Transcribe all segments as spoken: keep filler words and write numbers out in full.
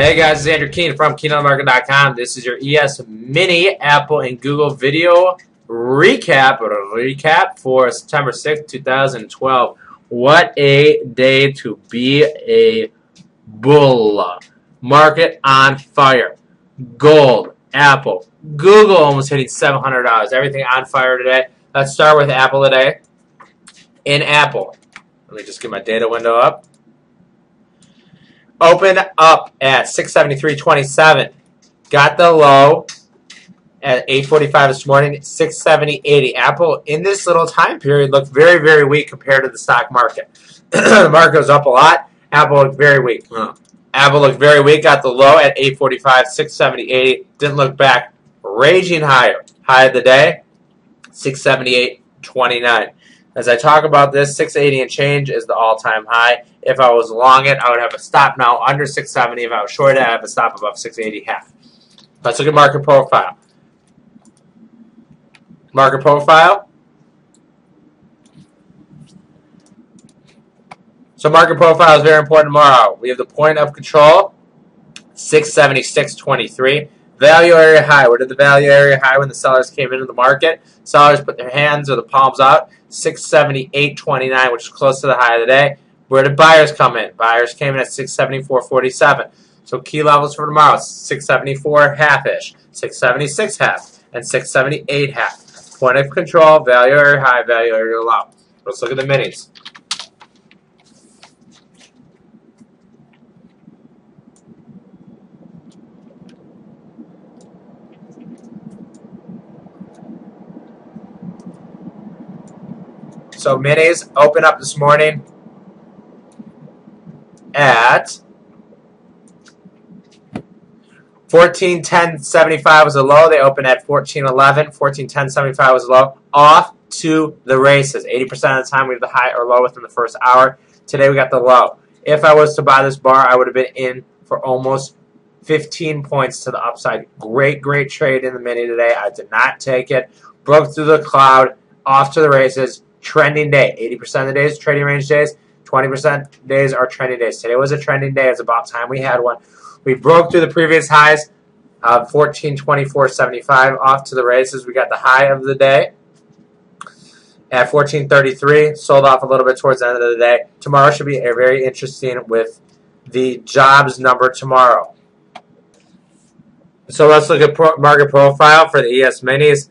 Hey guys, it's Andrew Keene from Keene on the Market dot com. This is your E S Mini Apple and Google video recap or recap for September sixth, two thousand twelve. What a day to be a bull. Market on fire. Gold, Apple, Google almost hitting seven hundred dollars. Everything on fire today. Let's start with Apple today. In Apple, let me just get my data window up. Opened up at six seventy-three twenty-seven. Got the low at eight forty-five this morning, six seventy eighty. Apple, in this little time period, looked very, very weak compared to the stock market. The market was up a lot. Apple looked very weak. Huh. Apple looked very weak. Got the low at eight forty-five, six seventy eighty. Didn't look back. Raging higher. High of the day, six seventy-eight twenty-nine. As I talk about this, six eighty and change is the all-time high. If I was long it, I would have a stop now under six seventy. If I was short it, I have a stop above six eighty half. Let's look at market profile. Market profile. So market profile is very important tomorrow. We have the point of control, six seventy-six twenty-three. Value area high. Where did the value area high when the sellers came into the market? Sellers put their hands or the palms out. six seventy-eight twenty-nine, which is close to the high of the day. Where did buyers come in? Buyers came in at six seventy-four forty-seven. So key levels for tomorrow, six seventy-four half-ish, six seventy-six half, and six seventy-eight half. Point of control, value area high, value area low. Let's look at the minis. So minis open up this morning at fourteen ten seventy-five was a low. They opened at fourteen eleven. fourteen ten seventy-five was a low. Off to the races. eighty percent of the time we have the high or low within the first hour. Today we got the low. If I was to buy this bar, I would have been in for almost fifteen points to the upside. Great, great trade in the mini today. I did not take it. Broke through the cloud. Off to the races. Trending day. eighty percent of the days, trading range days. twenty percent days are trending days. Today was a trending day. It's about time we had one. We broke through the previous highs of fourteen twenty-four seventy-five. Off to the races. We got the high of the day at fourteen thirty-three. Sold off a little bit towards the end of the day. Tomorrow should be a very interesting with the jobs number tomorrow. So let's look at pro market profile for the E S Minis.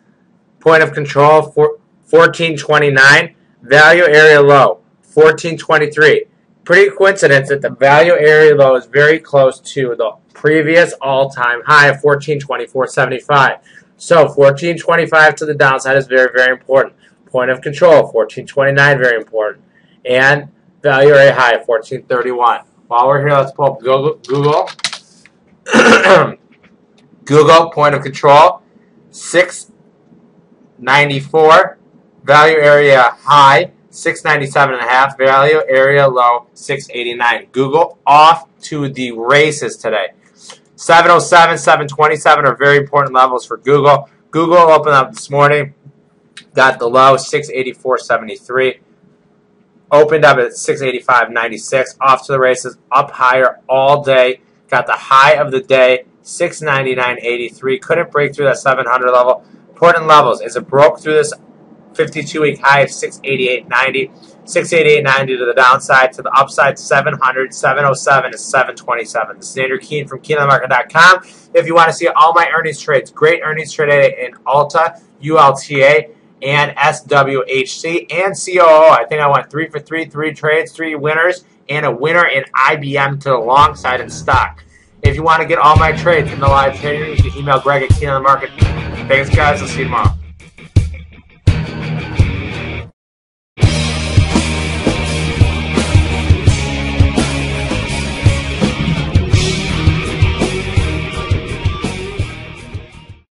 Point of control for fourteen twenty-nine, value area low, fourteen twenty-three. Pretty coincidence that the value area low is very close to the previous all-time high of fourteen twenty-four seventy-five. So fourteen twenty-five to the downside is very, very important. Point of control, fourteen twenty-nine, very important. And value area high, fourteen thirty-one. While we're here, let's pull up Google. Google, Google point of control, six ninety-four. Value area high, six ninety-seven and a half. Value area low, six eighty-nine. Google off to the races today. seven oh seven, seven twenty-seven are very important levels for Google. Google opened up this morning, got the low, six eighty-four seventy-three. Opened up at six eighty-five ninety-six. Off to the races, up higher all day. Got the high of the day, six ninety-nine eighty-three. Couldn't break through that seven hundred level. Important levels. As it broke through this fifty-two week high of six eighty-eight ninety, six eighty-eight ninety to the downside, to the upside seven hundred, seven oh seven is seven twenty-seven. This is Andrew Keene from Keene on the Market dot com. If you want to see all my earnings trades, great earnings today in U L T A, U L T A, and S W H C, and C O O. I think I went three for three, three trades, three winners, and a winner in I B M to the long side in stock. If you want to get all my trades in the live trading, you can email Greg at Keene on the Market. Thanks, guys. I'll see you tomorrow.